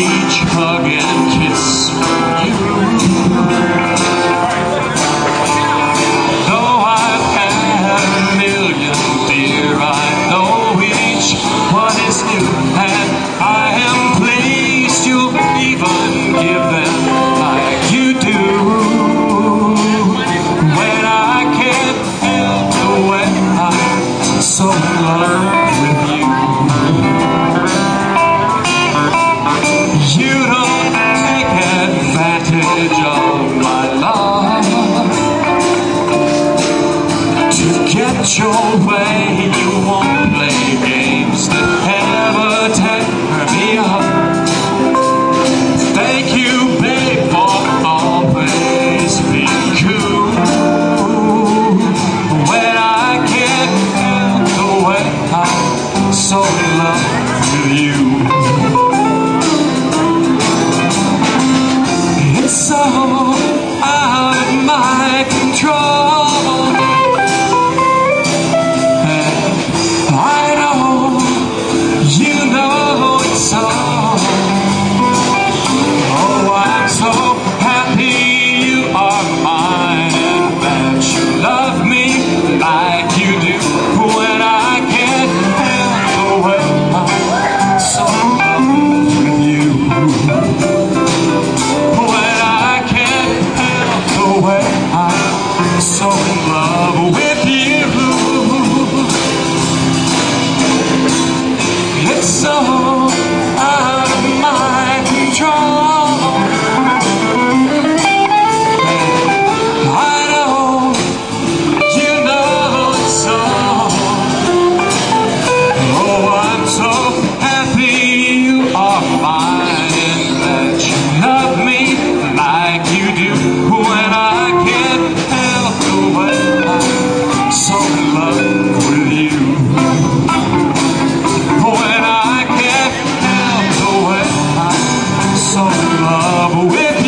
each hug and kiss you do. Though I've had a million, dear, I know each one is new, and I am pleased you'll even give them like you do. When I can't help the way I'm so in love with you. You don't take advantage of my love. To get your way, you won't play games that ever tear me up. Thank you, babe, for always being cool. When I can't help the way I'm so in love with you. So out of my control, and I know you know it's all. Oh, I'm so happy you are mine, and that you love me like you do. When I can't help the way I'm so in love with you. I'm so in love with you. It's so out of my control, and I know you know it's so. Oh, I'm so happy you are mine, and that you love me like you do. When I can't with